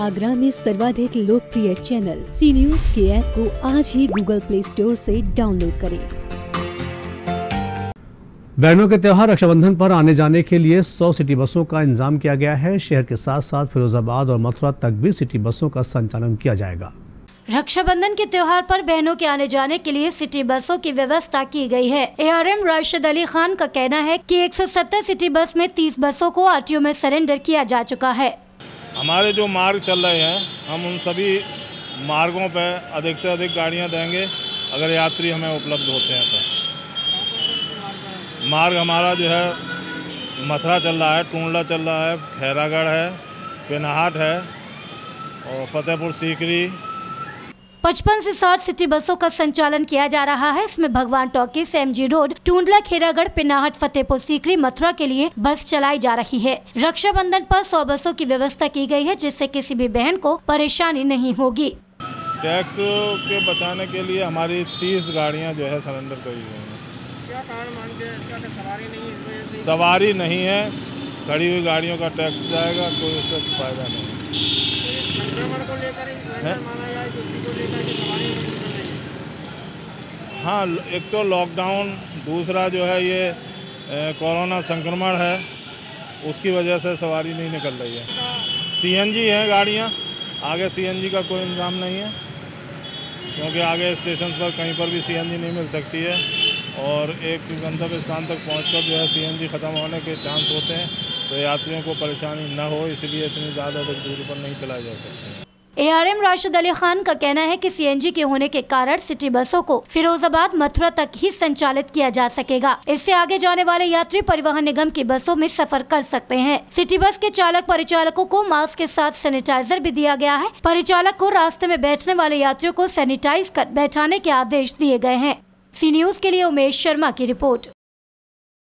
आगरा में सर्वाधिक लोकप्रिय चैनल सी न्यूज के ऐप को आज ही गूगल प्ले स्टोर से डाउनलोड करें। बहनों के त्यौहार रक्षाबंधन पर आने जाने के लिए 100 सिटी बसों का इंतजाम किया गया है। शहर के साथ साथ फिरोजाबाद और मथुरा तक भी सिटी बसों का संचालन किया जाएगा। रक्षाबंधन के त्योहार पर बहनों के आने जाने के लिए सिटी बसों की व्यवस्था की गई है। ARM राशिद अली खान का कहना है कि 170 सिटी बस में 30 बसों को RTO में सरेंडर किया जा चुका है। हमारे जो मार्ग चल रहे हैं हम उन सभी मार्गों पर अधिक से अधिक गाड़ियाँ देंगे अगर यात्री हमें उपलब्ध होते हैं तो। मार्ग हमारा जो है मथुरा चल रहा है, टूंडला चल रहा है, खैरागढ़ है, पिनाहट है और फतेहपुर सीकरी। 55 से 60 सिटी बसों का संचालन किया जा रहा है। इसमें Bhagwan talkies, MG road, Tundla, Khairagarh, Pinahat, Fatehpur Sikri, Mathura के लिए बस चलाई जा रही है। रक्षाबंधन पर 100 बसों की व्यवस्था की गई है जिससे किसी भी बहन को परेशानी नहीं होगी। टैक्स के बचाने के लिए हमारी 30 गाड़ियाँ जो है सरेंडर करी गई हैं। क्या कारण मानते हैं? सवारी नहीं है, सवारी नहीं है, खड़ी हुई गाड़ियों का टैक्स जाएगा, कोई उससे फायदा नहीं है। हाँ, एक तो लॉकडाउन, दूसरा जो है ये कोरोना संक्रमण है, उसकी वजह से सवारी नहीं निकल रही है। CNG है गाड़ियाँ, आगे CNG का कोई इंतजाम नहीं है क्योंकि आगे स्टेशन पर कहीं पर भी CNG नहीं मिल सकती है और एक गंतव्य स्थान तक पहुंचकर जो है CNG ख़त्म होने के चांस होते हैं, तो यात्रियों को परेशानी न हो इसलिए इतनी ज़्यादा दूरी पर नहीं चलाए जा सकते। ARM राशिद अली खान का कहना है कि CNG के होने के कारण सिटी बसों को फिरोजाबाद, मथुरा तक ही संचालित किया जा सकेगा। इससे आगे जाने वाले यात्री परिवहन निगम की बसों में सफर कर सकते हैं। सिटी बस के चालक परिचालकों को मास्क के साथ सैनिटाइजर भी दिया गया है। परिचालक को रास्ते में बैठने वाले यात्रियों को सैनिटाइज कर बैठाने के आदेश दिए गए हैं। सी न्यूज़ के लिए उमेश शर्मा की रिपोर्ट।